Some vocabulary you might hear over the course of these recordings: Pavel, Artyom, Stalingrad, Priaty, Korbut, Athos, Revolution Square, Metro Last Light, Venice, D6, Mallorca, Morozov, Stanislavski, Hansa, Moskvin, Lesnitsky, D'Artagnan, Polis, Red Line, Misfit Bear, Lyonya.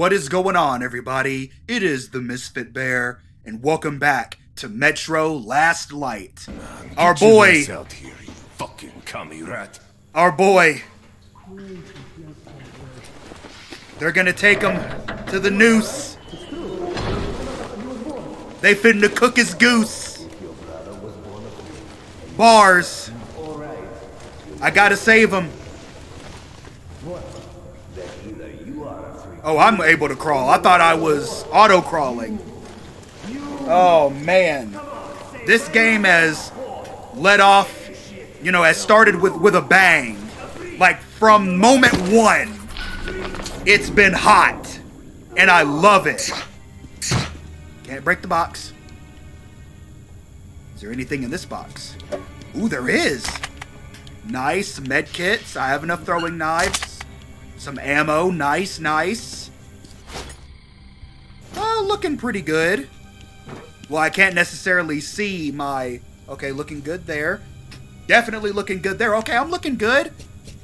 What is going on, everybody? It is the Misfit Bear, and welcome back to Metro Last Light. Our boy, out here, you fucking commie rat. Our boy. They're gonna take him to the noose. They finna cook his goose. Bars. I gotta save him. Oh, I'm able to crawl. I thought I was auto-crawling. Oh, man. This game has let off, you know, has started with a bang. Like, from moment one, it's been hot. And I love it. Can't break the box. Is there anything in this box? Ooh, there is. Nice med kits. I have enough throwing knives. Some ammo, nice, nice. Oh, looking pretty good. Well, I can't necessarily see my... Okay, looking good there. Definitely looking good there. Okay, I'm looking good.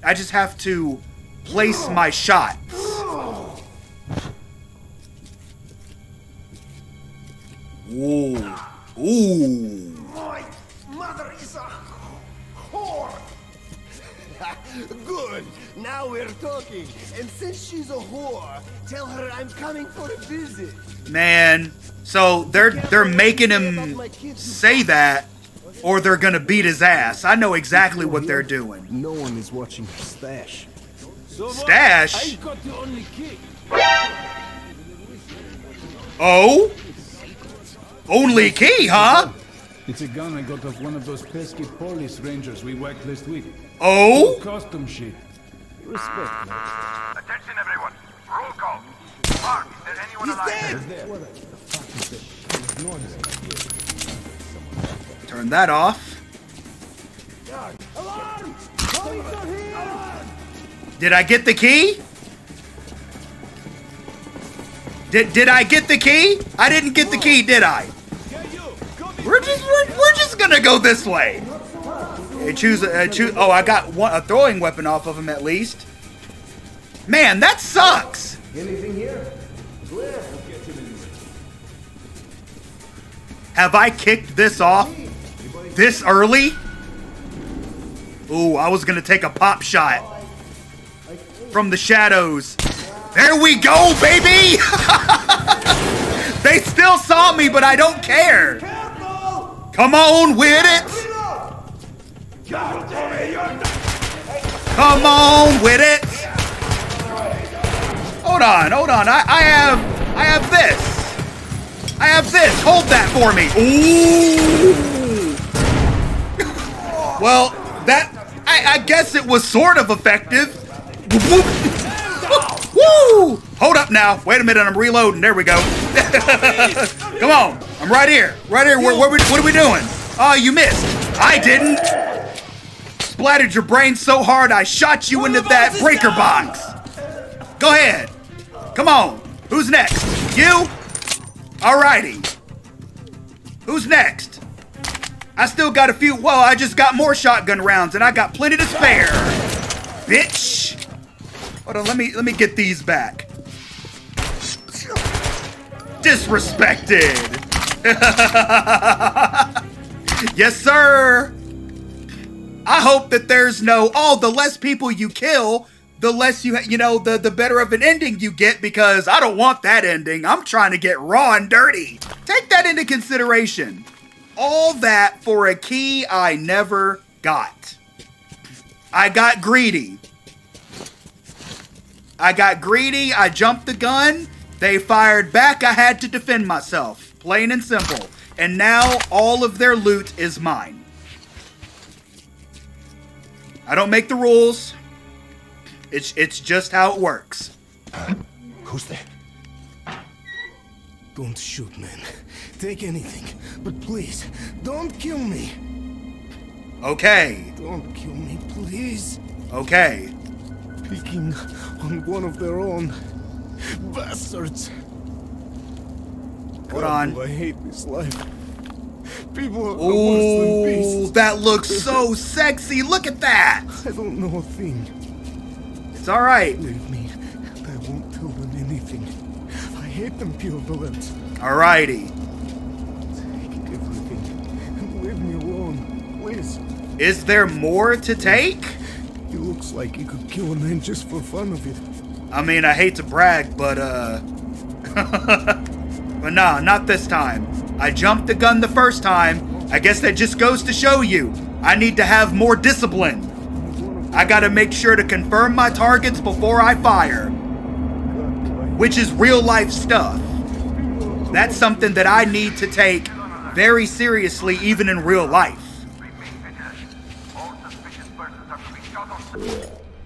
I just have to place my shots. Ooh. Ooh. My mother is a whore. Good. Now we're talking, and since she's a whore, tell her I'm coming for a visit. Man, so they're making him say that, or they're gonna beat his ass. I know exactly what they're doing. No one is watching her stash. Stash? Oh? Only key, huh? It's a gun I got off one of those pesky Polis rangers we whacked last week. Oh? Custom shit. Respect. Attention, everyone. Roll call. Mark, is there anyone alive? He's dead. What the fuck is that? Turn that off. Alarm! Police are here! Did I get the key? Did I get the key? I didn't get the key, did I? We're just gonna go this way. Choose. Oh, I got a throwing weapon off of him at least. Man, that sucks. Anything here? Have I kicked this off this early? Ooh, I was gonna take a pop shot from the shadows. There we go, baby. They still saw me, but I don't care. Come on with it! Come on with it! Hold on. I have this. I have this. Hold that for me. Ooh. Well, that I guess it was sort of effective. Woo! Hold up now. Wait a minute. I'm reloading. There we go. Come on. I'm right here. Right here. What are we doing? Oh, you missed. I didn't. Splattered your brain so hard I shot you into that breaker box. Go ahead. Come on. Who's next? You? Alrighty. Who's next? I still got a few. Well, I just got more shotgun rounds and I got plenty to spare. Bitch. Hold on, let me get these back. Disrespected. Yes, sir. I hope that there's no, oh, the less people you kill, the less you know, the better of an ending you get, because I don't want that ending. I'm trying to get raw and dirty. Take that into consideration. All that for a key I never got. I got greedy. I jumped the gun, they fired back, I had to defend myself. Plain and simple. And now all of their loot is mine. I don't make the rules. It's just how it works. Who's there? Don't shoot, man. Take anything, but please, don't kill me. Okay. Don't kill me, please. Okay. Picking on one of their own bastards. Hold on. God, I hate this life. People are worse than beasts. That looks so sexy. Look at that. I don't know a thing. It's all right. Leave me. I won't tell them anything. everything. I hate them pure bullets. Alrighty. Take everything. Leave me alone, please. Is there more to take? It looks like you could kill a man just for fun of it. I mean, I hate to brag, but but nah, not this time. I jumped the gun the first time. I guess that just goes to show you. I need to have more discipline. I gotta make sure to confirm my targets before I fire, which is real life stuff. That's something that I need to take very seriously, even in real life.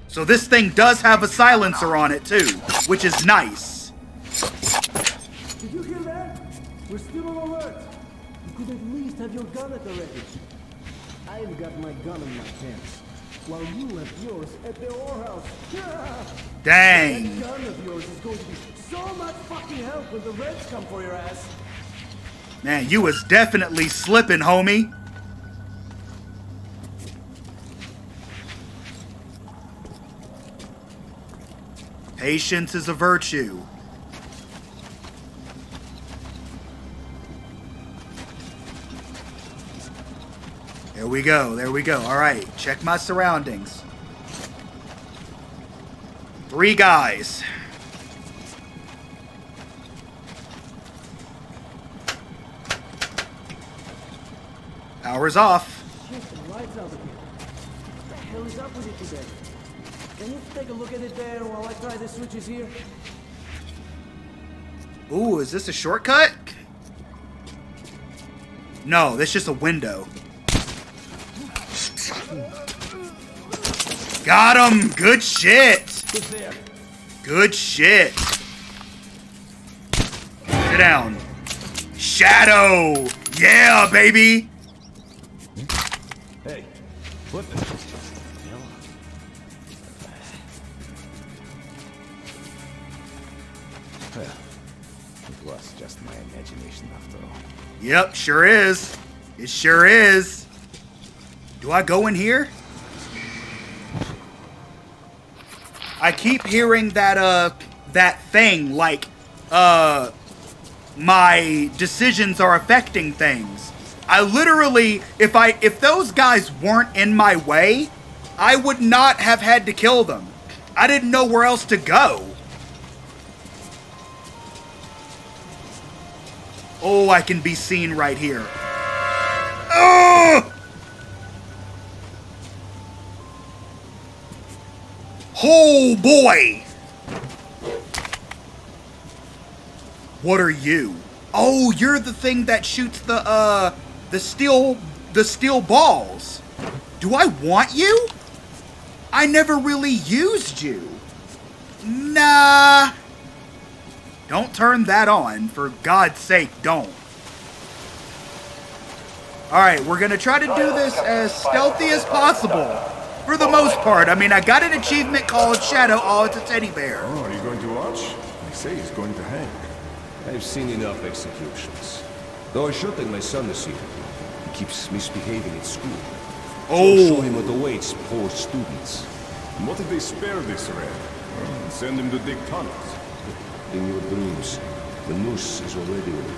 So this thing does have a silencer on it too, which is nice. Did you hear that? We're still on alert. You could at least have your gun at the ready. I've got my gun in my pants. While you left yours at the ore house. Yeah. Dang. That gun of yours is going to be so much fucking help when the Reds come for your ass. Man, you was definitely slipping, homie. Patience is a virtue. There we go, there we go. All right, check my surroundings. Three guys. Power's off. Shit, the lights out again. What the hell is up with it today? Can you take a look at it there while I try the switches here? Ooh, is this a shortcut? No, that's just a window. Got him! Good shit! Good shit! Sit down. Shadow! Yeah, baby! Hey, what the hell? Well, it was just my imagination after all. Yep, sure is. It sure is. Do I go in here? I keep hearing that that thing, like my decisions are affecting things. I literally, if those guys weren't in my way, I would not have had to kill them. I didn't know where else to go. Oh, I can be seen right here. Oh! Oh boy! What are you? Oh, you're the thing that shoots the steel balls. Do I want you? I never really used you. Nah. Don't turn that on. For God's sake, don't. Alright, we're gonna try to do this as stealthy as possible. For the most part. I mean, I got an achievement called Shadow. Oh, it's a teddy bear. Oh, are you going to watch? They say he's going to hang. I've seen enough executions. Though I shot at my son this evening. He keeps misbehaving at school. Oh. So show him what awaits poor students. And what if they spare this rat? Well, send him to dig tunnels. In your dreams, the noose is already ready.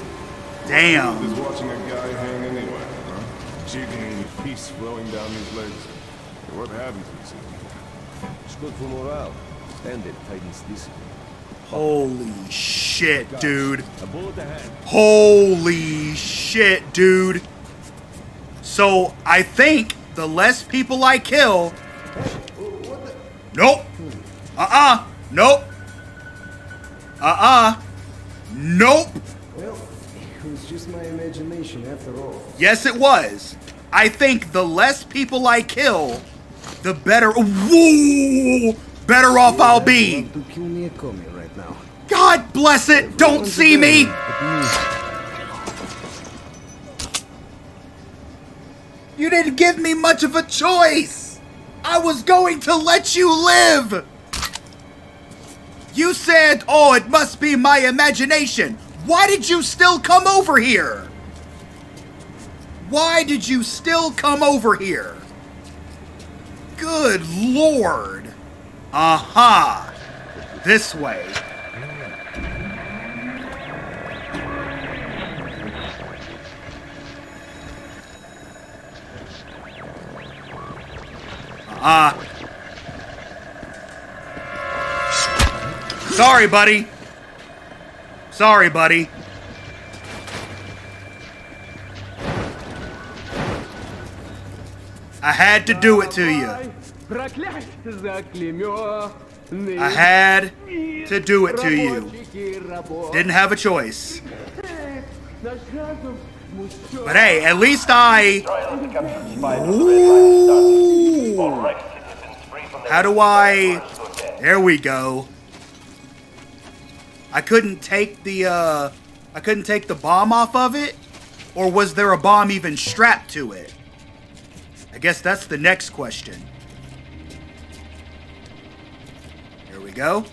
Damn. He's watching a guy hang anyway, huh? Cheating with peace flowing down his legs. What happens to you? It's good for morale. Standard tightens discipline. Holy shit, dude. Holy shit, dude. So, I think the less people I kill... Nope. Uh-uh. Nope. Uh-uh. Nope. Well, it was just my imagination after all. Yes, it was. I think the less people I kill... the better, whoa, better off I'll be. God bless it, don't see me. You didn't give me much of a choice. I was going to let you live. You said, oh, it must be my imagination. Why did you still come over here? Why did you still come over here? Good lord. Aha. This way. Sorry, buddy. Sorry, buddy. I had to do it to you. I had to do it to you. Didn't have a choice. But hey, at least I... Ooh. How do I... There we go. I couldn't take the bomb off of it, or was there a bomb even strapped to it? I guess that's the next question. Here we go.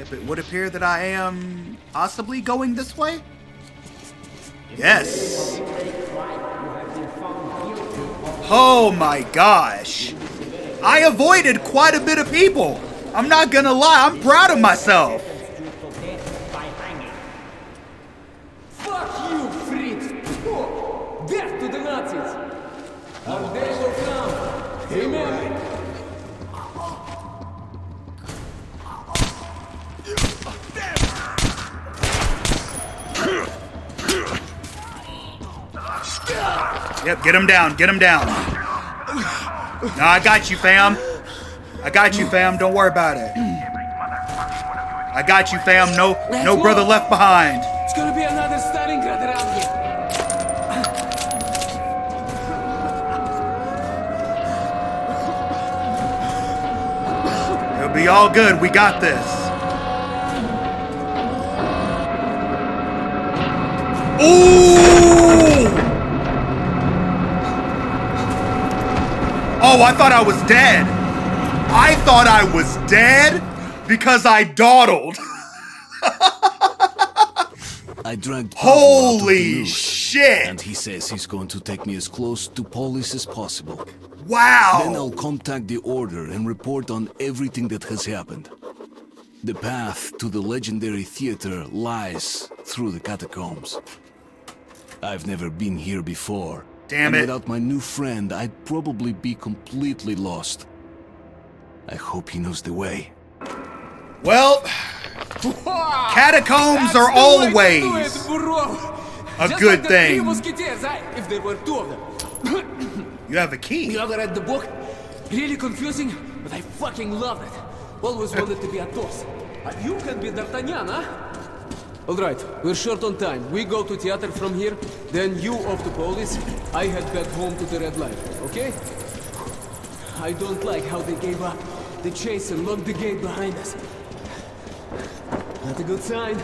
If it would appear that I am possibly going this way? Yes. Oh my gosh. I avoided quite a bit of people. I'm not gonna lie, I'm proud of myself. Fuck you, Fritz! Death to the Nazis! Our days will come! Remember! Yep, get him down, get him down. No, I got you, fam. I got you, fam. Don't worry about it. I got you, fam. No brother left behind. It's gonna be another Stalingrad around here. It'll be all good. We got this. Ooh! Oh, I thought I was dead. I thought I was dead because I dawdled. I drank. Holy shit! And he says he's going to take me as close to Polis as possible. Wow! Then I'll contact the Order and report on everything that has happened. The path to the legendary theater lies through the catacombs. I've never been here before. Damn it! And without my new friend, I'd probably be completely lost. I hope he knows the way. Well, catacombs are always a good thing. If there were two of them. You have a key. You ever read the book? Really confusing, but I fucking love it. Always wanted to be Athos. You can be D'Artagnan, huh? All right, we're short on time. We go to theater from here, then you off to Polis. I head back home to the Red Line, okay? I don't like how they gave up the chase and locked the gate behind us. Not a good sign.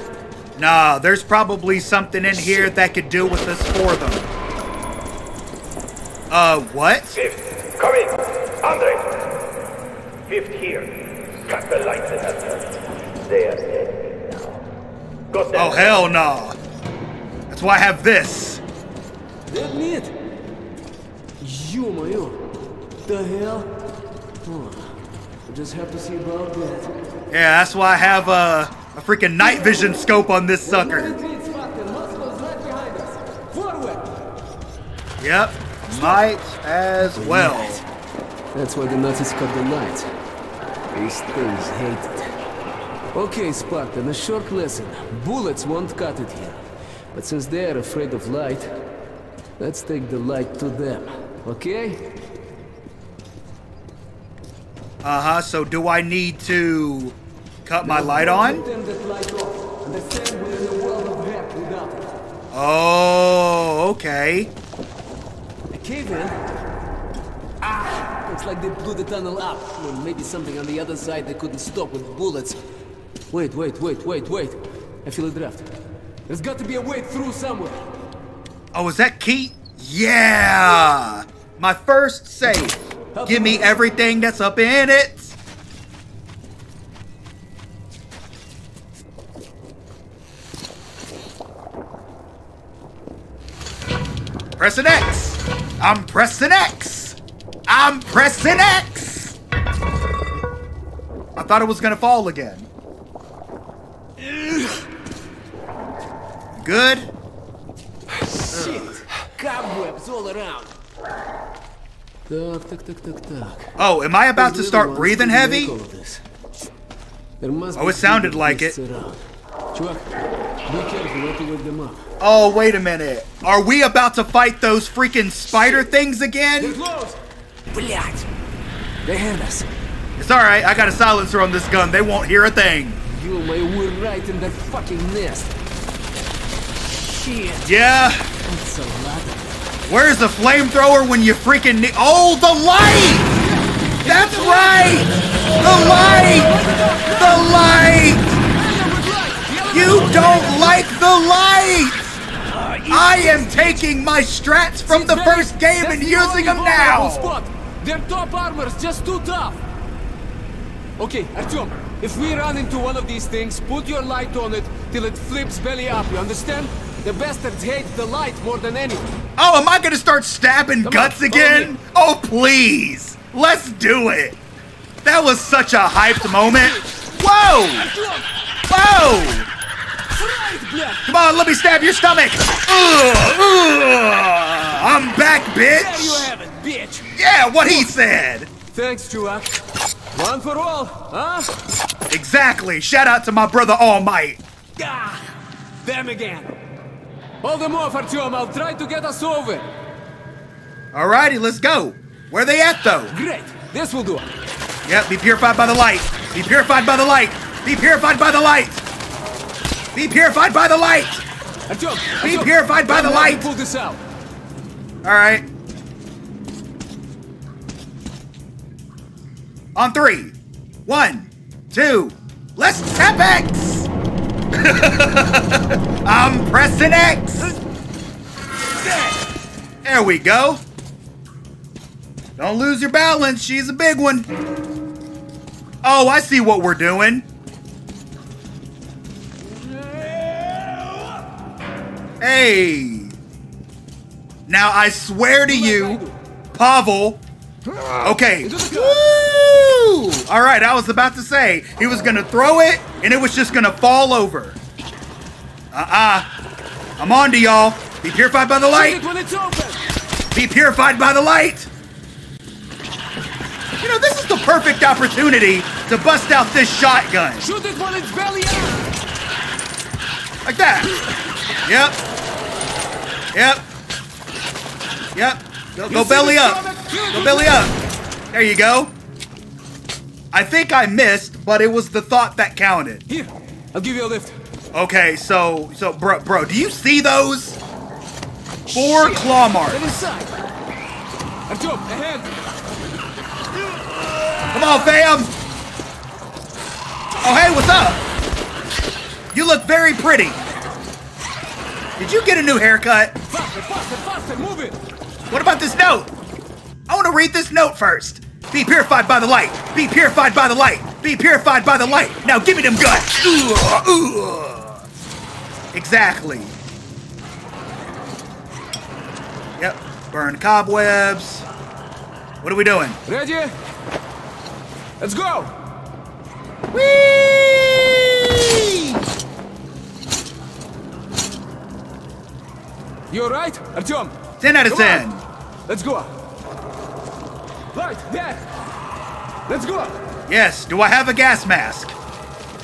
Nah, there's probably something in here that could do with us for them. What? Fifth, come in. Andre. Fifth here. Cut the lights and others. They are dead now. Got that. Oh, hell no. That's why I have this. Dead meat. Ё-моё. The hell? I just have to see about that. Yeah, that's why I have a freaking night vision scope on this sucker. Yep, might as well. That's why the Nazis cut the lights. These things hate it. Okay, Spartan, a short lesson. Bullets won't cut it here. But since they're afraid of light, let's take the light to them, okay? Uh-huh, so do I need to cut my light on? Oh, okay. The cave-in? Ah, looks like they blew the tunnel up. Or maybe something on the other side they couldn't stop with bullets. Wait. I feel a draft. There's got to be a way through somewhere. Oh, is that key? Yeah! My first save. Give me everything that's up in it. Pressing X. I'm pressing X. I'm pressing X. I thought it was gonna fall again. Good. Shit. Cobwebs all around. Oh, am I about to start breathing heavy? Oh, it sounded like it. Oh, wait a minute. Are we about to fight those freaking spider things again? They heard us. It's alright, I got a silencer on this gun. They won't hear a thing. You may were right in that fucking nest. Shit. Yeah. That's a lot of... Where's the flamethrower when you freaking need... Oh, the light! That's right! The light! The light! You don't like the light! I am taking my strats from the first game and using them now! Their top armor's just too tough! Okay, Artyom, if we run into one of these things, put your light on it till it flips belly up, you understand? The bastards hate the light more than anything. Oh, am I gonna start stabbing guts again? Oh, please! Let's do it! That was such a hyped moment! Whoa! Whoa! Come on, let me stab your stomach! I'm back, bitch! There you have it, bitch! Yeah, what he said! Thanks, Chua. One for all, huh? Exactly! Shout out to my brother All Might! Ah, them again! Hold them off, Artyom! I'll try to get us over! Alrighty, let's go! Where they at, though? Great! This will do it! Yep, be purified by the light! Be purified by the light! Be purified by the light! Be purified by the light! Be purified by the light! Pull this out. All right. On three. One, two. Let's tap X! I'm pressing X! There we go. Don't lose your balance. She's a big one. Oh, I see what we're doing. Hey! Now I swear to you, Pavel. Okay. Woo! All right, I was about to say he was gonna throw it, and it was just gonna fall over. I'm on to y'all. Be purified by the light. Be purified by the light. You know, this is the perfect opportunity to bust out this shotgun. Shoot it when it's belly up. Like that. Yep. Yep. Yep. Go belly up. Go belly up. There you go. I think I missed, but it was the thought that counted. Here, I'll give you a lift. Okay, so bro, do you see those? Four claw marks. Come on, fam. Oh, hey, what's up? You look very pretty. Did you get a new haircut? Faster, faster, faster, move it! What about this note? I want to read this note first. Be purified by the light. Be purified by the light. Be purified by the light. Now give me them guts. Exactly. Yep. Burn cobwebs. What are we doing? Ready? Let's go. Whee! You alright, Artyom? 10 out of 10. Let's go. Right, there. Let's go. Yes, do I have a gas mask?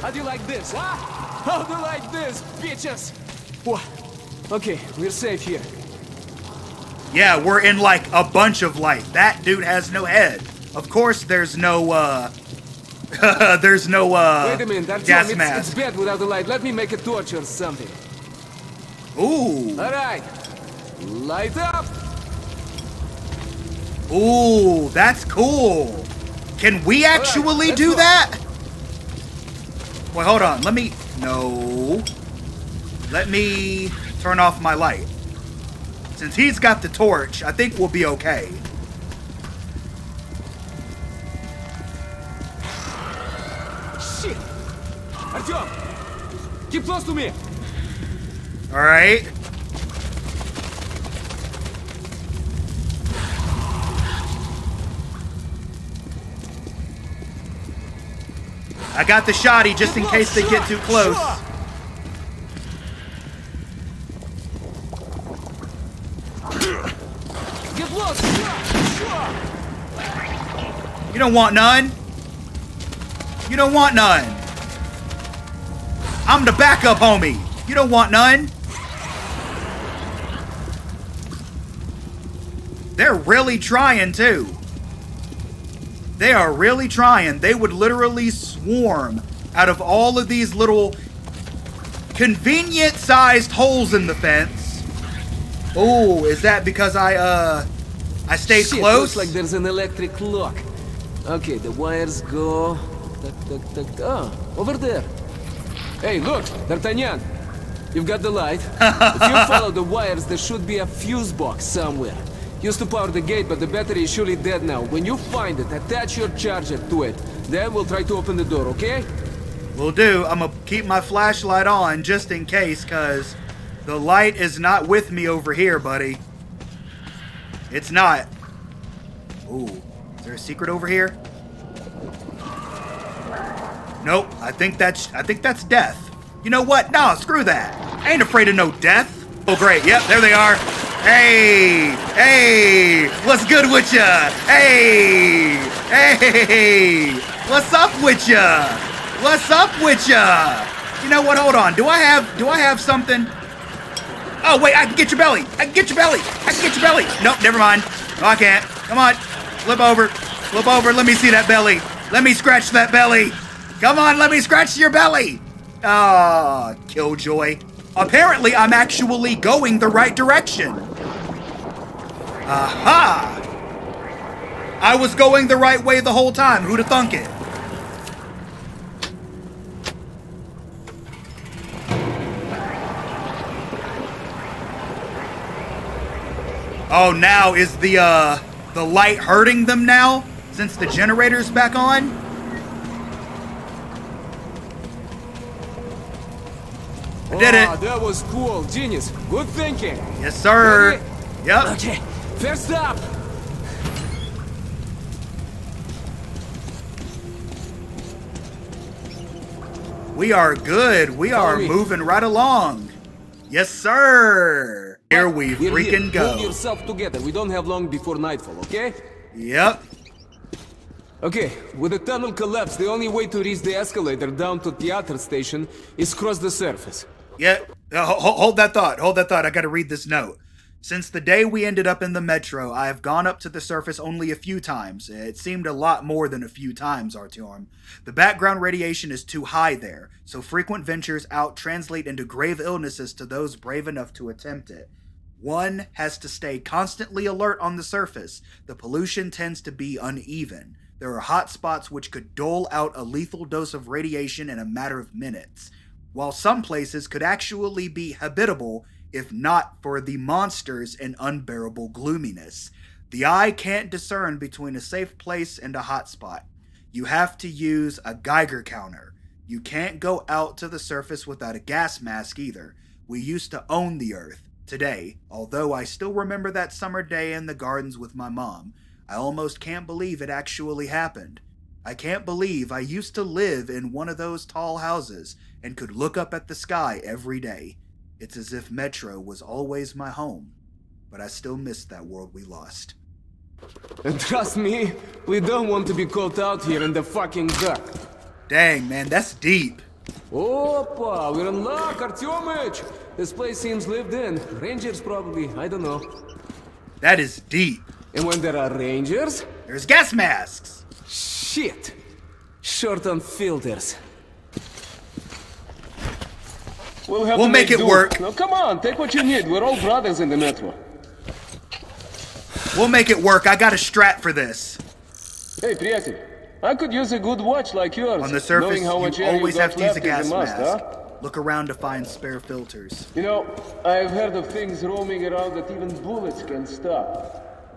How do you like this, huh? How do you like this, bitches? Whoa. Okay, we're safe here. Yeah, we're in like a bunch of light. That dude has no head. Of course, there's no, there's no, wait a minute, Artyom, gas mask. It's bad without the light. Let me make a torch or something. Ooh. All right. Light up. Ooh, that's cool. Can we actually do that? Well, hold on. Let me... No. Let me turn off my light. Since he's got the torch, I think we'll be okay. Shit. Artyom, keep close to me. All right. I got the shotty just in case they get too close. You don't want none. You don't want none. I'm the backup, homie. You don't want none. They're really trying, too. They are really trying. They would literally swarm out of all of these little convenient-sized holes in the fence. Oh, is that because I stayed close? Looks like there's an electric clock. Okay, the wires go... Oh, over there. Hey, look, D'Artagnan. You've got the light. If you follow the wires, there should be a fuse box somewhere. Used to power the gate, but the battery is surely dead now. When you find it, attach your charger to it. Then we'll try to open the door, okay? Will do. I'm gonna keep my flashlight on just in case, because the light is not with me over here, buddy. It's not. Ooh. Is there a secret over here? Nope. I think that's death. You know what? Nah, screw that. I ain't afraid of no death. Oh, great. Yep, there they are. Hey, hey, what's good with ya? Hey, hey, what's up with ya? What's up with ya? You know what? Hold on. Do I have something? Oh wait, I can get your belly. I can get your belly. I can get your belly. Nope, never mind. No, I can't. Come on, flip over, flip over. Let me see that belly. Let me scratch that belly. Come on, let me scratch your belly. Ah, killjoy. Apparently, I'm actually going the right direction. Aha! I was going the right way the whole time. Who'd have thunk it? Oh, now is the light hurting them now? Since the generator's back on? I did it. Oh, that was cool. Genius. Good thinking. Yes, sir. Yep. Okay. First up. We are good. We are moving right along. Yes, sir. Here we freaking go. Hold yourself together. We don't have long before nightfall, okay? Yep. Okay, with the tunnel collapse, the only way to reach the escalator down to theater station is cross the surface. Yeah, hold that thought. Hold that thought. I got to read this note. Since the day we ended up in the metro, I have gone up to the surface only a few times. It seemed a lot more than a few times, Artyom. The background radiation is too high there, so frequent ventures out translate into grave illnesses to those brave enough to attempt it. One has to stay constantly alert on the surface. The pollution tends to be uneven. There are hot spots which could dole out a lethal dose of radiation in a matter of minutes, while some places could actually be habitable if not for the monsters and unbearable gloominess. The eye can't discern between a safe place and a hot spot. You have to use a Geiger counter. You can't go out to the surface without a gas mask either. We used to own the Earth. Today, although I still remember that summer day in the gardens with my mom, I almost can't believe it actually happened. I can't believe I used to live in one of those tall houses and could look up at the sky every day. It's as if Metro was always my home, but I still miss that world we lost. And trust me, we don't want to be caught out here in the fucking dark. Dang, man, that's deep. Opa, we're in luck, Artyomich! This place seems lived in. Rangers probably, I don't know. That is deep. And when there are rangers... There's gas masks! Shit! Short on filters. We'll make it work. No, come on, take what you need. We're all brothers in the metro. We'll make it work. I got a strap for this. Hey, Priaty, I could use a good watch like yours. On the surface, you always have to use a gas mask. Huh? Look around to find spare filters. You know, I've heard of things roaming around that even bullets can stop.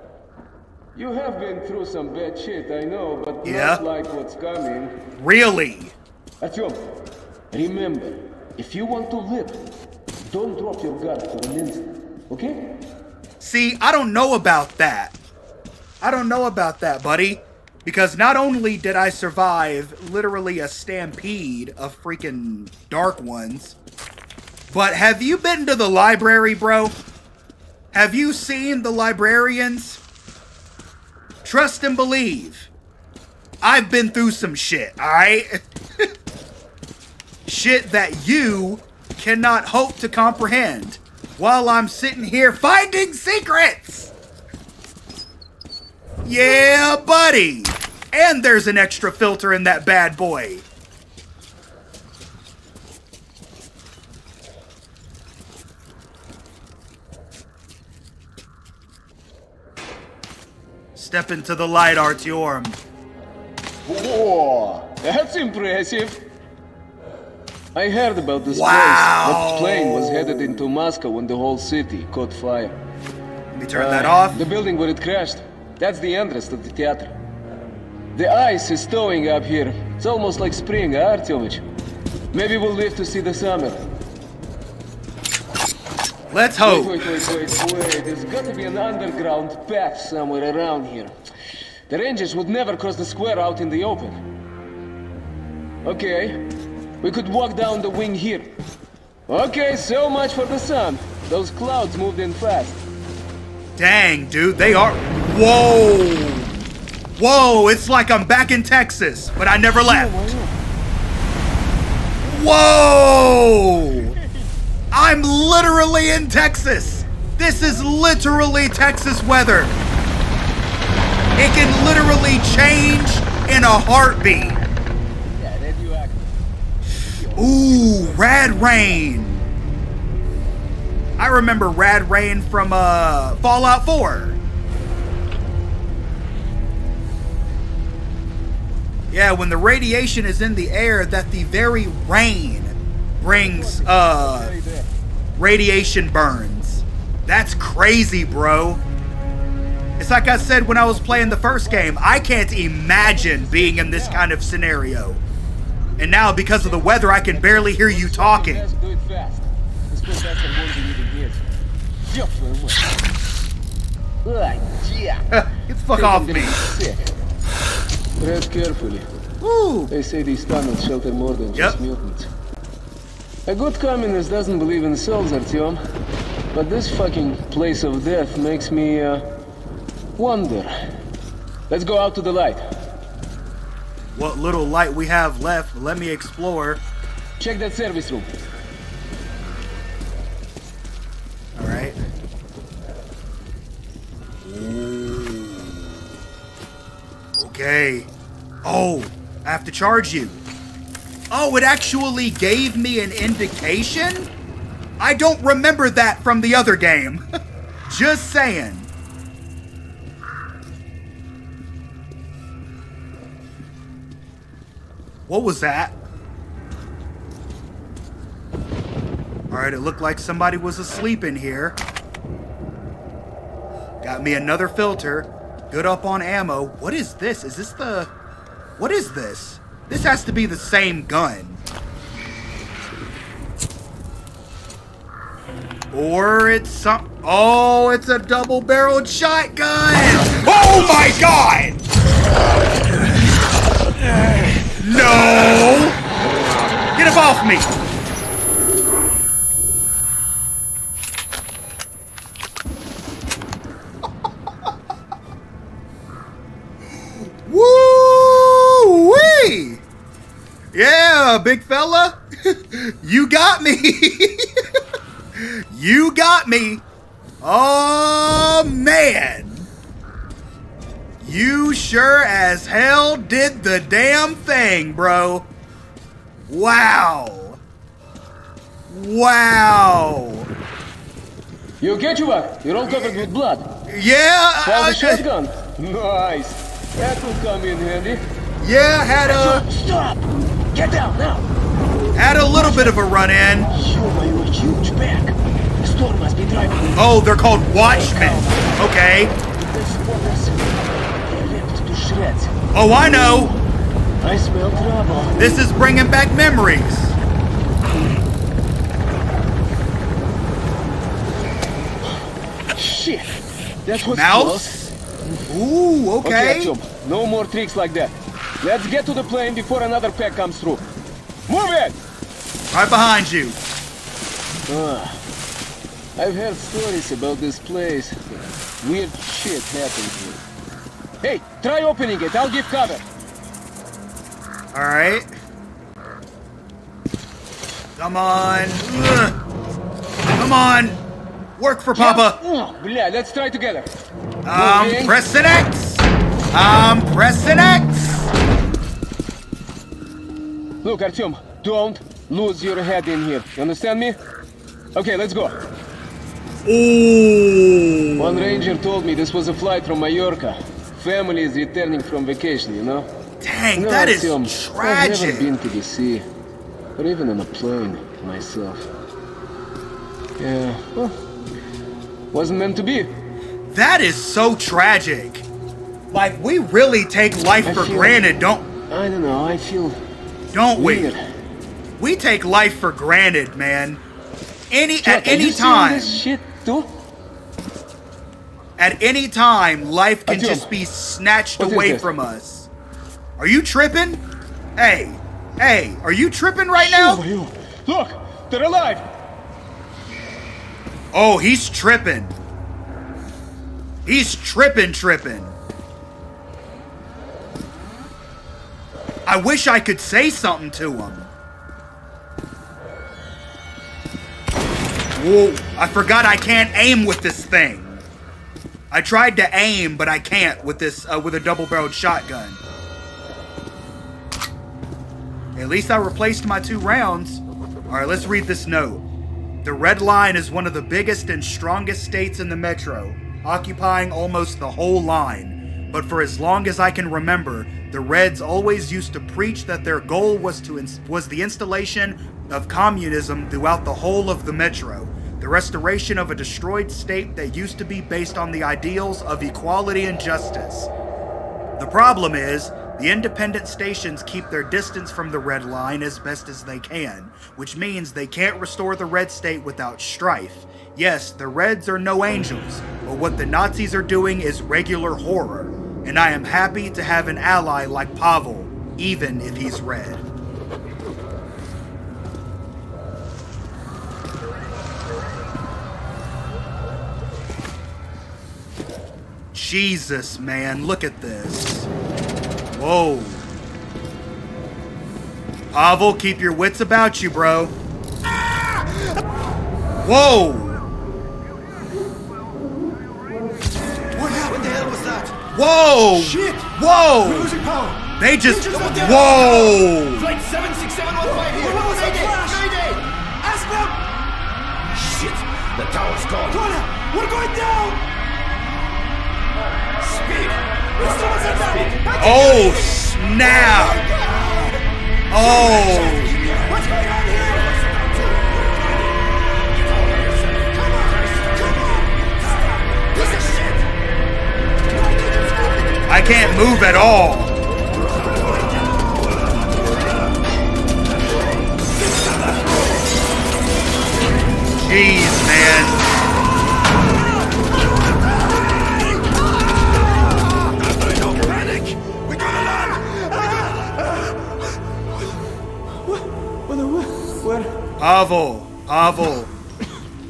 You have been through some bad shit, I know, but not like what's coming. Really? Artyom, remember, if you want to live, don't drop your guard for an instant, okay? See, I don't know about that. I don't know about that, buddy. Because not only did I survive literally a stampede of freaking dark ones, but have you been to the library, bro? Have you seen the librarians? Trust and believe. I've been through some shit, alright? Shit that you cannot hope to comprehend while I'm sitting here finding secrets! Yeah, buddy! And there's an extra filter in that bad boy. Step into the light, Artyom. Whoa, that's impressive. I heard about this place. That plane was headed into Moscow when the whole city caught fire. Let me turn that off. The building where it crashed. That's the entrance to the theater. The ice is thawing up here. It's almost like spring, huh, Artyomich? Maybe we'll live to see the summer. Let's hope. Wait. There's gotta be an underground path somewhere around here. The Rangers would never cross the square out in the open. Okay. We could walk down the wing here. Okay, so much for the sun. Those clouds moved in fast. Dang, dude, they are... Whoa! Whoa, it's like I'm back in Texas, but I never left. Whoa! I'm literally in Texas. This is literally Texas weather. It can literally change in a heartbeat. Ooh, Rad Rain. I remember Rad Rain from Fallout 4. Yeah, when the radiation is in the air, that the very rain brings radiation burns. That's crazy, bro. It's like I said when I was playing the first game, I can't imagine being in this kind of scenario. And now, because of the weather, I can barely hear you talking. Get the fuck off me. Tread carefully. Ooh. They say these tunnels shelter more than just mutants. A good communist doesn't believe in souls, Artyom. But this fucking place of death makes me wonder. Let's go out to the light. What little light we have left, let me explore. Check that service room. All right. Okay. Oh, I have to charge you. Oh, it actually gave me an indication? I don't remember that from the other game. Just saying. What was that? Alright, it looked like somebody was asleep in here. Got me another filter. Good up on ammo. What is this? Is this the... What is this? This has to be the same gun. Or it's some... Oh, it's a double-barreled shotgun! Oh my god! No! Get up off me! Woo-wee! Yeah, big fella! You got me! You got me! Oh, man! You sure as hell did the damn thing, bro. Wow. Wow. You okay, Chubak? You're all covered with blood. Yeah. Found the shotgun. Nice. That will come in handy. Yeah, had a... Stop! Get down now! Had a little bit of a run-in. You're a huge pack. The storm must be driving me. Oh, they're called Watchmen. Okay. Oh, I know. I smell trouble. This is bringing back memories. Shit. That was mouse. Close. Ooh, okay. Okay, No more tricks like that. Let's get to the plane before another pack comes through. Move it! Right behind you. I've heard stories about this place. Weird shit happens here. Hey, try opening it. I'll give cover. All right. Come on. Come on. Work for Papa. Yeah, let's try together. I'm pressing X. I'm pressing X. Look, Artyom, don't lose your head in here. You understand me? Okay, let's go. Ooh. One ranger told me this was a flight from Mallorca. Family is returning from vacation, you know? Dang, no, that Artyom, is tragic. I've never been to the sea, or even on a plane, myself. Yeah, well, wasn't meant to be. That is so tragic. Like, we really take life for granted, don't... I don't know, I feel... Don't we? We take life for granted, man. At any time, life can just be snatched away from us. Are you tripping? Hey, are you tripping right now? Look, they're alive. Oh, he's tripping. He's tripping. I wish I could say something to him. Whoa, I forgot I can't aim with this thing. I tried to aim, but I can't with this, with a double-barreled shotgun. At least I replaced my 2 rounds. All right, let's read this note. The Red Line is one of the biggest and strongest states in the Metro, occupying almost the whole line. But for as long as I can remember, the Reds always used to preach that their goal was the installation of communism throughout the whole of the Metro. The restoration of a destroyed state that used to be based on the ideals of equality and justice. The problem is, the independent stations keep their distance from the Red Line as best as they can, which means they can't restore the Red State without strife. Yes, the Reds are no angels, but what the Nazis are doing is regular horror, and I am happy to have an ally like Pavel, even if he's Red. Jesus, man, look at this. Whoa. Pavel, keep your wits about you, bro. Whoa! What happened? What the hell was that? Whoa! Shit! Whoa! We're losing power! They just... Whoa! Flight 76715 here! Mayday! Ask them! Shit! The tower's gone! We're going down! Oh snap! Oh! What's going on here? Come on! Come on! This is shit! I can't move at all. Jeez, man.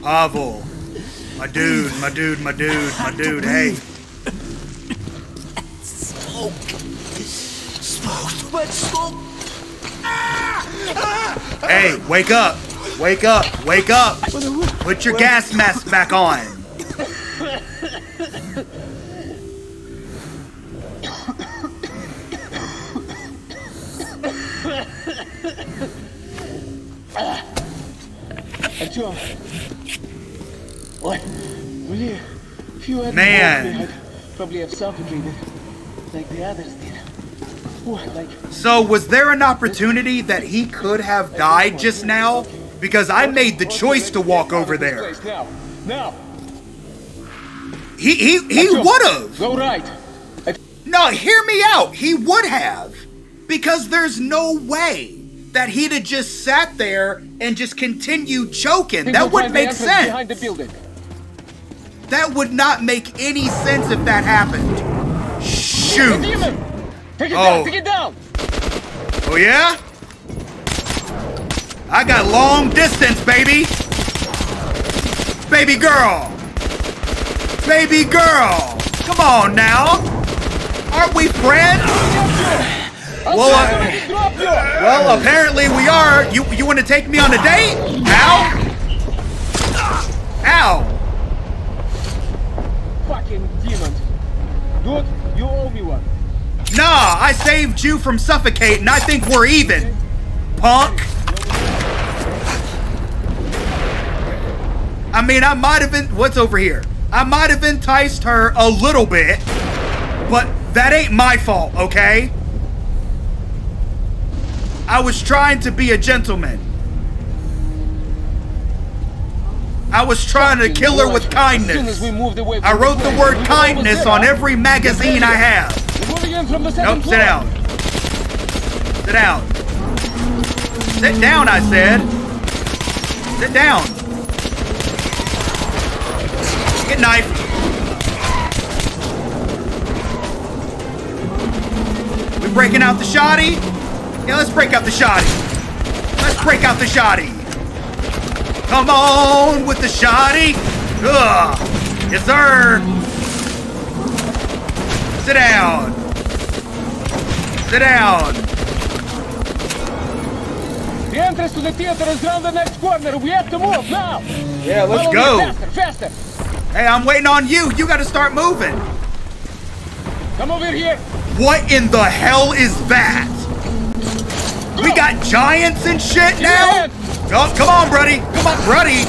Pavel, my dude, hey. Smoke. Hey, wake up. Put your gas mask back on. Man, probably have suffocated like the others did. So was there an opportunity that he could have died just now? Because I made the choice to walk over there. He would have. Go right. No, hear me out. He would have, because there's no way that he'd have just sat there and just continued choking. That wouldn't make sense. Behind the building. That would not make any sense if that happened. Shoot! Take it down! Take it down! Oh yeah? I got long distance, baby! Baby girl! Baby girl! Come on now! Aren't we friends? Well, apparently we are. You want to take me on a date? Ow! Ow! Fucking demons. Dude, you owe me one. Nah, I saved you from suffocating. I think we're even, punk. I mean, I might have been... What's over here? I might have enticed her a little bit, but that ain't my fault, okay? I was trying to be a gentleman. I was trying to kill her with kindness. I wrote the word kindness on every magazine I have. Nope, sit down. Sit down. Sit down, I said. Sit down. Get knifed. We breaking out the shoddy? Yeah, let's break out the shoddy. Let's break out the shoddy. Come on with the shoddy. Ugh. Yes, sir. Sit down. Sit down. The entrance to the theater is around the next corner. We have to move now. Yeah, let's go. Faster, faster. Hey, I'm waiting on you. You got to start moving. Come over here. What in the hell is that? Go. We got giants and shit now? Oh, come on, buddy. Come on, buddy.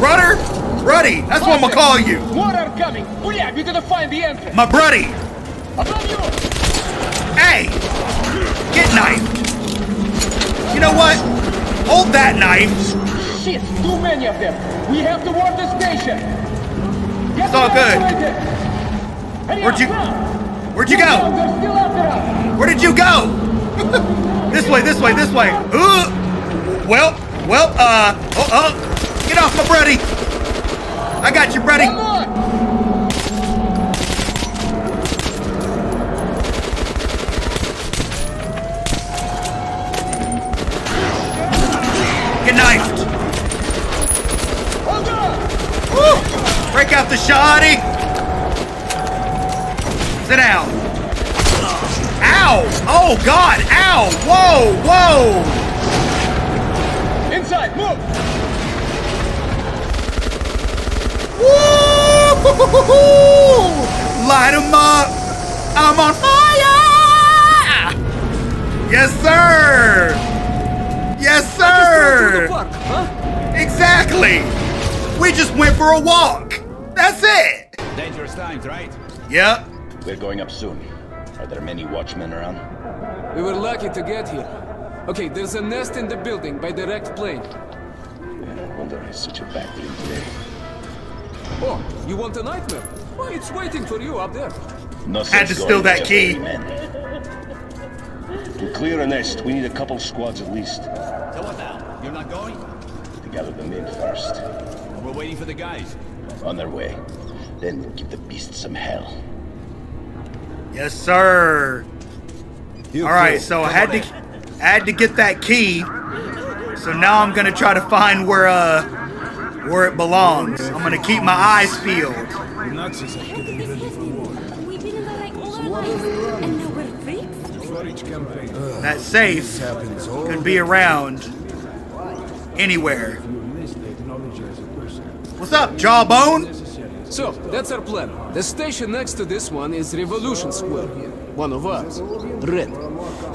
Brudder? Bruddy. That's what I'm going to call you. More are coming. We got to find the entrance. My bruddy. Above you. Hey. Get knifed. You know what? Hold that knife. Shit, too many of them. We have to warn the station. It's all good. Where'd you go? Where did you go? This way, this way, this way. Ooh. Well, get off my buddy. I got you, buddy. Get knifed. Woo! Break out the shoddy. Sit down. Ow! Oh, God! Ow! Whoa! Whoa! Inside, move! Woo! Light him up! I'm on fire! Yes, sir! Yes, sir! Park, huh? Exactly! We just went for a walk! That's it! Dangerous times, right? Yep. We're going up soon. Are there many watchmen around? We were lucky to get here. Okay, there's a nest in the building by the wrecked plane. Yeah, I wonder it's such a bad dream today. Oh, you want a nightmare? Well, it's waiting for you up there. No had to steal that key. To clear a nest, we need a couple squads at least. So what now? You're not going? To gather them in first. We're waiting for the guys. On their way. Then we'll give the beast some hell. Yes, sir. You all right, so I had to get that key, so now I'm gonna try to find where it belongs. I'm gonna keep my eyes peeled. That safe could be around anywhere. What's up, Jawbone? So that's our plan. The station next to this one is Revolution Square. One of us, Red.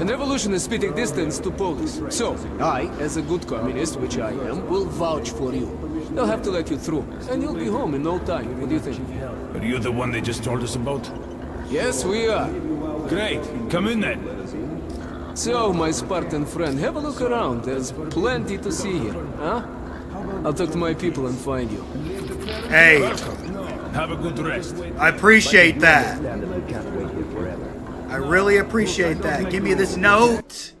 And Revolution is spitting distance to Polis. So, I, as a good communist, which I am, will vouch for you. They'll have to let you through, and you'll be home in no time. What do you think? Are you the one they just told us about? Yes, we are. Great. Come in then. So, my Spartan friend, have a look around. There's plenty to see here, huh? I'll talk to my people and find you. Hey. Have a good rest. I appreciate that. I really appreciate that. Give me this note.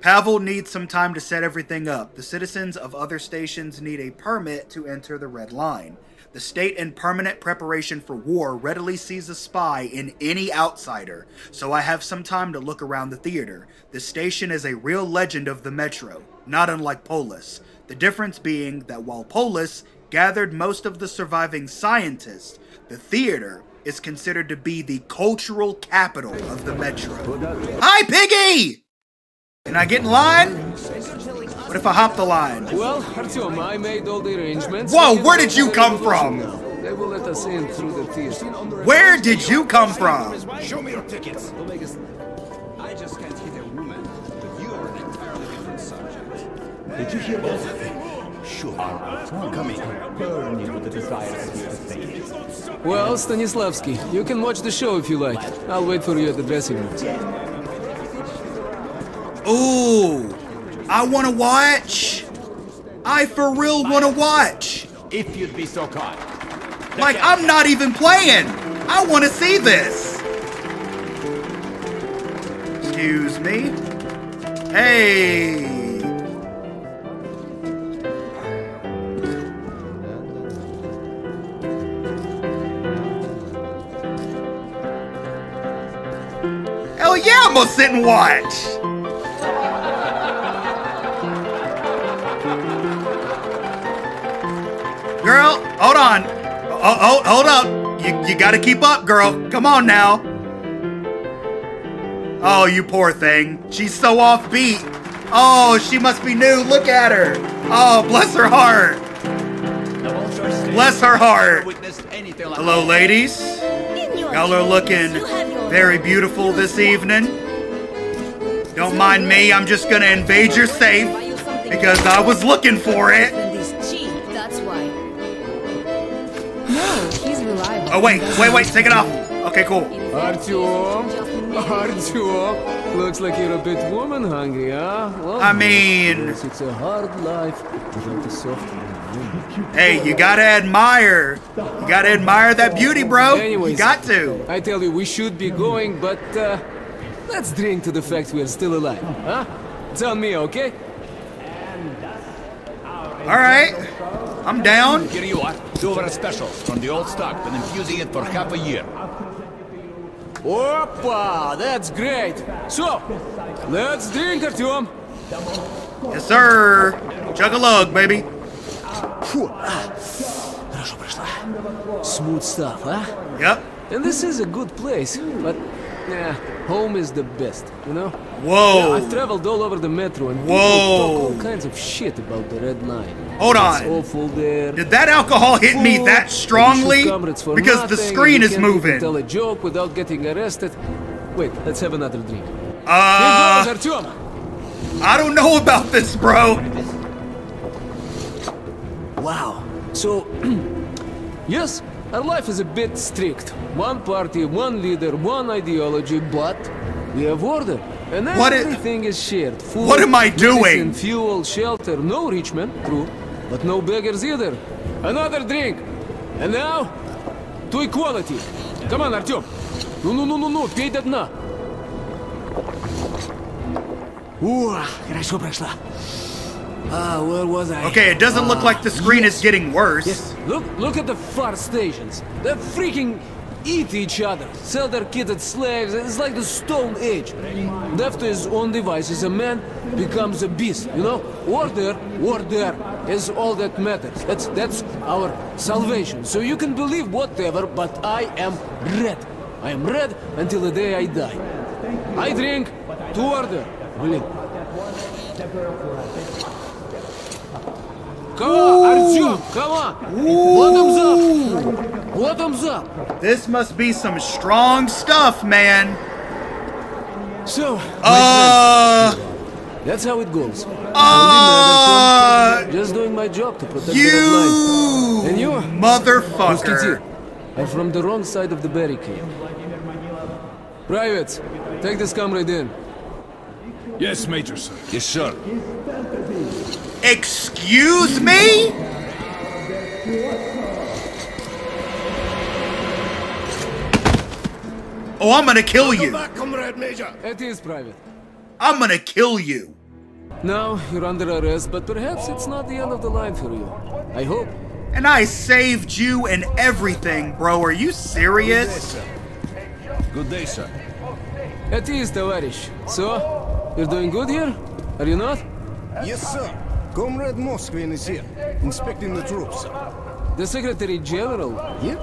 Pavel needs some time to set everything up. The citizens of other stations need a permit to enter the Red Line. The state in permanent preparation for war readily sees a spy in any outsider, so I have some time to look around the theater. The station is a real legend of the metro, not unlike Polis. The difference being that while Polis gathered most of the surviving scientists, the theater is considered to be the cultural capital of the metro. Hi, Piggy! Can I get in line? What if I hop the line? Well, Artyom, I made all the arrangements. Whoa, where did you come from? They will let us in through the theater. Where did you come from? Show me your tickets. I just can't hit a woman, but you are an entirely different subject. Did you hear both of them? Sure. Coming. Burn you with the desires of your faith. Well, Stanislavski, you can watch the show if you like. I'll wait for you at the dressing room. Ooh, I want to watch. I for real want to watch. If you'd be so kind. Like, I'm not even playing. I want to see this. Excuse me. Hey. Hell yeah, I'm gonna sit and watch! Girl, hold on. Oh, hold up. You gotta keep up, girl. Come on now. Oh, you poor thing. She's so offbeat. Oh, she must be new. Look at her. Oh, bless her heart. Bless her heart. Hello, ladies. Y'all are looking very beautiful this evening. Don't mind me, I'm just gonna invade your safe because I was looking for it. Oh wait, take it off. Okay, cool. Artyom, looks like you're a bit woman hungry, huh? Well, I mean, it's a hard life without the soft woman. Hey, you gotta admire that beauty, bro. Anyways, you got to. I tell you, we should be going, but let's drink to the fact we're still alive, huh? It's on me, okay? All right, I'm down. Here you are, Dover specials from the old stock. Been infusing it for half a year. Opa, that's great. So, let's drink, Artyom. Yes, sir. Chug a lug, baby. Smooth stuff, huh? Yep. And this is a good place, but nah, home is the best, you know? Whoa! Yeah, I've traveled all over the metro and people talk all kinds of shit about the Red Line. Hold on. It's awful there. Did that alcohol hit me that strongly? Because the screen is moving. Tell a joke without getting arrested. Wait, let's have another drink. I don't know about this, bro. Wow. So, yes, our life is a bit strict. One party, one leader, one ideology, but we have order. And everything is shared. Food, what am I doing? Fuel, shelter, no rich men, true, but no beggars either. Another drink. And now, to equality. Come on, Artyom. No, пей до дна. Хорошо прошла. Where was I? Okay, it doesn't look like the screen is getting worse. Yes. Look at the far stations. They freaking eat each other, sell their kids as slaves. It's like the Stone Age. Left to his own devices, a man becomes a beast, you know? Order is all that matters. That's our salvation. So you can believe whatever, but I am red. I am red until the day I die. I drink to order. Come on, Artyom, come on! Bottoms up! This must be some strong stuff, man! So, friend, that's how it goes. Just doing my job to protect the red line. And you, motherfucker! I'm from the wrong side of the barricade. Privates, take this comrade in. Yes, Major, sir. Yes, sir. Excuse me? Oh, I'm gonna kill you. Back, Comrade Major. It is, Private. I'm gonna kill you. Now, you're under arrest, but perhaps it's not the end of the line for you. I hope. And I saved you and everything, bro. Are you serious? Good day, sir. It is, товарищ. So, you're doing good here? Are you not? Yes, sir. Comrade Moskvin is here, inspecting the troops. The Secretary General? Yeah?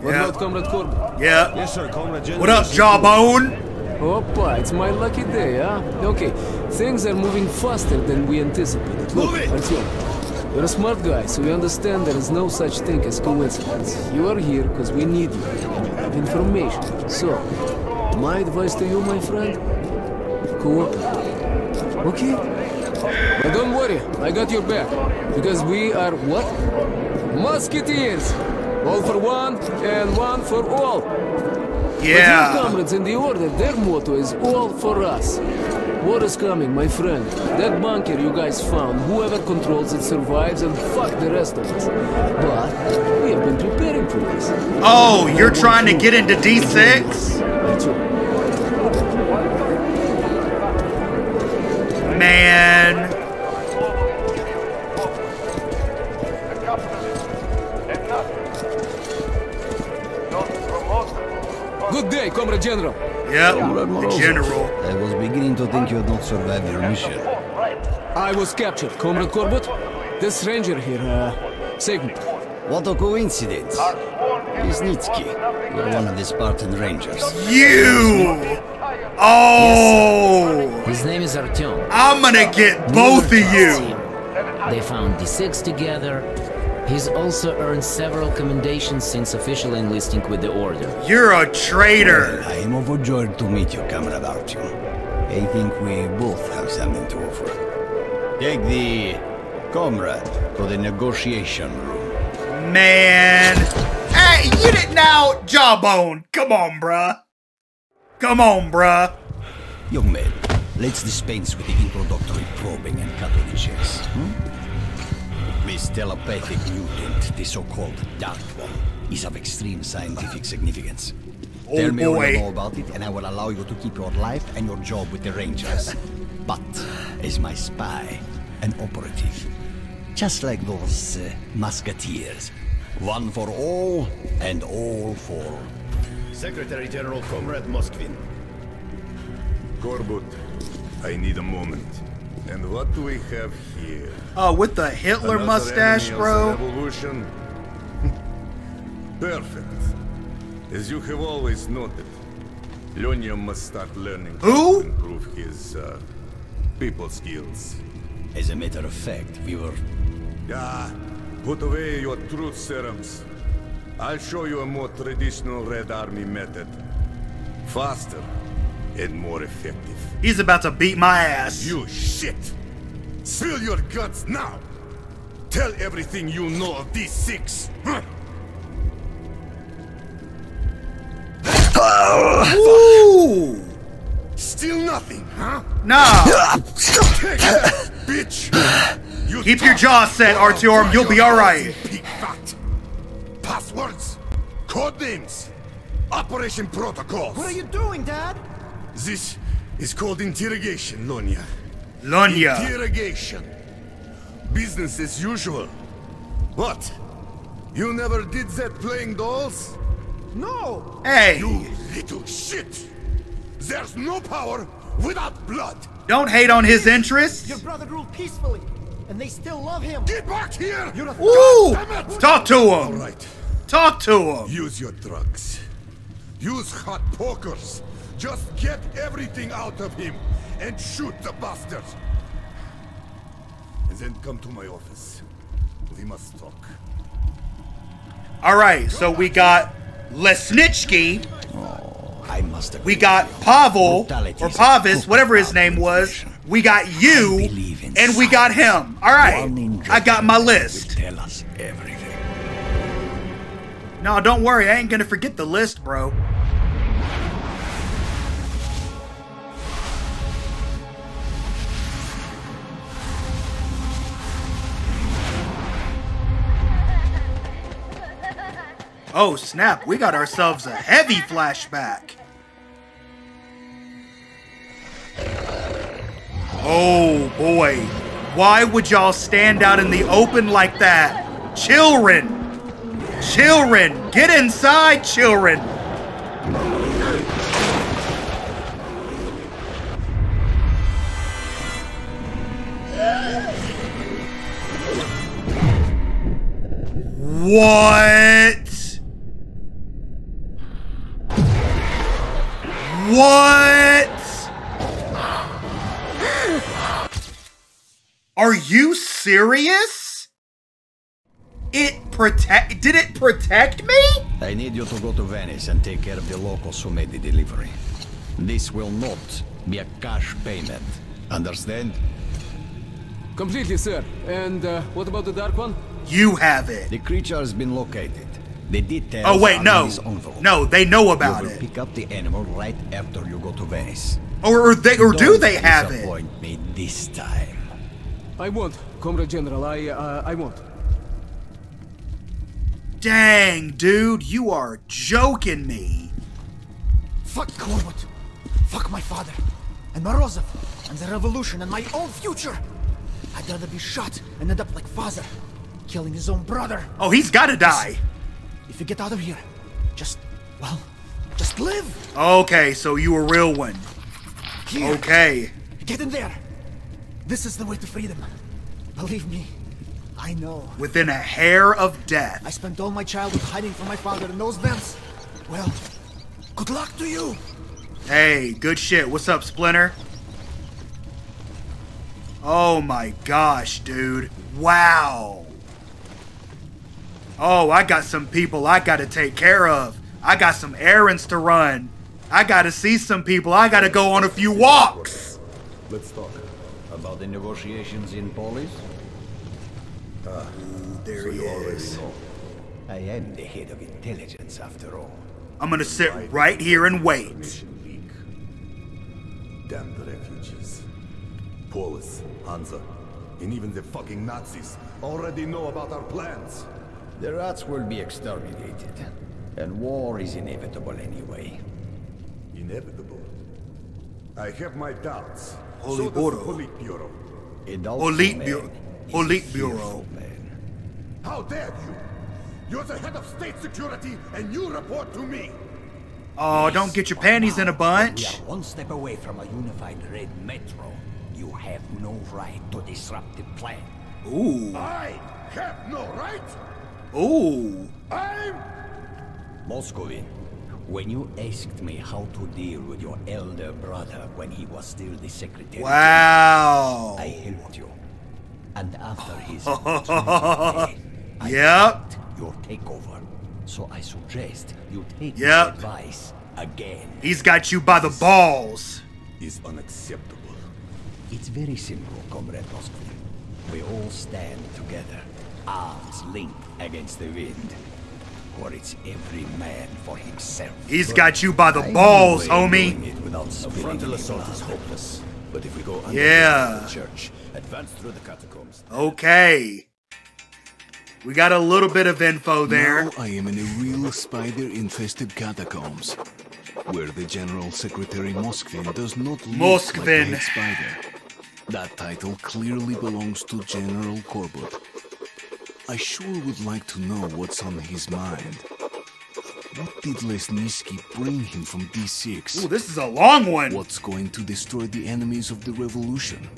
What about Comrade Korbut? Yeah. Yes, sir. Comrade General. What up, Jawbone? Opa, it's my lucky day, huh? Okay, things are moving faster than we anticipated. Look, Artyom. You're a smart guy, so we understand there is no such thing as coincidence. You are here because we need you. You have information. So, my advice to you, my friend? Cooperate. Okay? But don't worry, I got your back. Because we are what? Musketeers! All for one, and one for all. Yeah. But your comrades in the order, their motto is all for us. War is coming, my friend. That bunker you guys found, whoever controls it survives and fuck the rest of us. But we have been preparing for this. Oh, you're trying to get into D6? Man. Good day, Comrade General. Yep, Morozov, General. I was beginning to think you had not survived your mission. I was captured, Comrade Korbut. This ranger here, saved me. What a coincidence. Lesnitsky, you're one of the Spartan Rangers. You! Oh! Yes, his name is Artyom. I'm gonna get both of you! They found D6 together. He's also earned several commendations since official enlisting with the Order. You're a traitor! Well, I am overjoyed to meet you, Comrade Artyom. I think we both have something to offer. Take the comrade to the negotiation room. Man! Hey, you didn't out, Jawbone! Come on, bruh! Come on, bruh! Young man, let's dispense with the introductory probing and cut to the chase. This telepathic mutant, the so-called Dark One, is of extreme scientific significance. Oh, tell me all you know about it, and I will allow you to keep your life and your job with the Rangers. But, as my spy, an operative. Just like those musketeers. One for all, and all for... Secretary General Comrade Moskvin. Korbut, I need a moment. And what do we have here? Oh, with the Hitler another mustache, bro? Revolution? Perfect. As you have always noted, Lyonya must start learning to improve his people skills. As a matter of fact, we were... put away your truth serums. I'll show you a more traditional Red Army method. Faster. And more effective. He's about to beat my ass. You shit! Spill your guts now! Tell everything you know of D6! Ooh! Still nothing, huh? Nah! Take that, bitch! You keep your jaw set, Artyom. You'll be alright. Passwords, code names, operation protocols. What are you doing, Dad? This is called interrogation, Lyonya. Lyonya! Interrogation! Business as usual. What? You never did that playing dolls? No! Hey! You little shit! There's no power without blood! Don't hate on his interests! Your brother ruled peacefully, and they still love him! Get back here! You're a goddammit! Talk to him! All right. Talk to him! Use your drugs. Use hot pokers. Just get everything out of him and shoot the bastard. And then come to my office. We must talk. All right, so we got Lesnitsky. Oh, I must agree. We got Pavel or Pavis, whatever his name was. We got you, and we got him. All right, I got my list. Tell us everything. No, don't worry. I ain't gonna forget the list, bro. Oh snap, we got ourselves a heavy flashback. Oh boy, why would y'all stand out in the open like that? Children! Children! Get inside, children! What? What? Are you serious? Did it protect me? I need you to go to Venice and take care of the locals who made the delivery. This will not be a cash payment. Understand? Completely, sir. And what about the dark one? You have it. The creature has been located. The details are in this envelope. No, they know about it. Pick up the animal right after you go to Venice. Or do they have it? Don't disappoint me this time. I won't, Comrade General. I won't. Dang, dude, you are joking me. Fuck Korbut. Fuck my father, and Morozov, and the revolution, and my own future. I'd rather be shot and end up like father. Killing his own brother. Oh, he's gotta die. If you get out of here, just live. Okay, so you a real one. Here. Okay. Get in there. This is the way to freedom. Believe me, I know. Within a hair of death. I spent all my childhood hiding from my father in those vents. Well, good luck to you. Hey, good shit. What's up, Splinter? Oh my gosh, dude. Wow. Oh, I got some people I gotta take care of. I got some errands to run. I gotta see some people. I gotta go on a few walks. Let's talk about the negotiations in Polis. There he is. I am the head of intelligence after all. I'm gonna sit right here and wait. Damn the refugees. Polis, Hansa, and even the fucking Nazis already know about our plans. The rats will be exterminated, and war is inevitable anyway. Inevitable? I have my doubts. Politburo. Politburo. How dare you? You're the head of state security, and you report to me. Oh, don't get your panties in a bunch. We are one step away from a unified red metro. You have no right to disrupt the plan. Ooh. I have no right? Oh, I'm Moskvin. When you asked me how to deal with your elder brother when he was still the secretary, wow, I helped you. And after his I your takeover, so I suggest you take my advice again. He's got you by the balls. It's unacceptable. It's very simple, Comrade Moskvin. We all stand together. Arms linked against the wind, for it's every man for himself. He's got you by the balls, homie. A frontal assault is hopeless, but if we go under the church, advance through the catacombs. Okay, we got a little bit of info there. Now I am in a real spider-infested catacombs, where the General Secretary Moskvin does not look like a head spider. That title clearly belongs to General Korbut. I sure would like to know what's on his mind. What did Lesnitsky bring him from D6? Ooh, this is a long one! What's going to destroy the enemies of the revolution?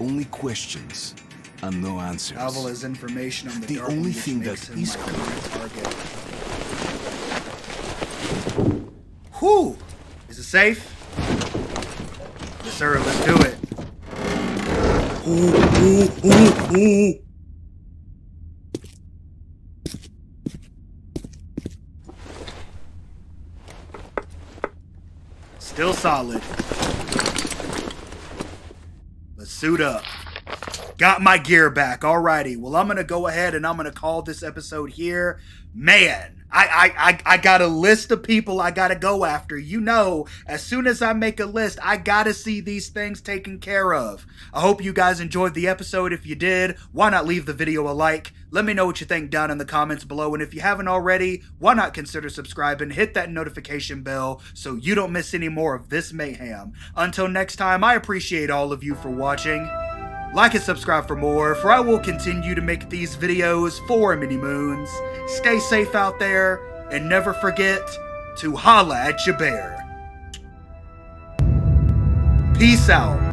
Only questions and no answers. Pavel has information on the only thing that is clear. Whew! Is it safe? Yes, sir, let's do it. Ooh, ooh, ooh, ooh. Still solid. Let's suit up. Got my gear back. Alrighty. Well, I'm gonna go ahead and I'm gonna call this episode here. Man, I got a list of people I gotta go after. You know, as soon as I make a list, I gotta see these things taken care of. I hope you guys enjoyed the episode. If you did, why not leave the video a like? Let me know what you think down in the comments below, and if you haven't already, why not consider subscribing, hit that notification bell so you don't miss any more of this mayhem. Until next time, I appreciate all of you for watching. Like and subscribe for more, for I will continue to make these videos for Mini Moons. Stay safe out there, and never forget to holla at your bear. Peace out.